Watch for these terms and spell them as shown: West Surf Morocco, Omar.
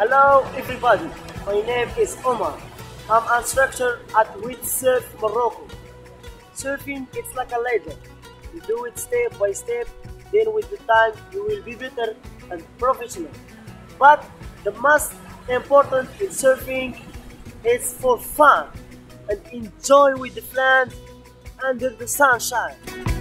Hello everybody, my name is Omar. I'm an instructor at West Surf Morocco. Surfing it's like a ladder. You do it step by step, then with the time you will be better and professional. But the most important in surfing is for fun and enjoy with the friends under the sunshine.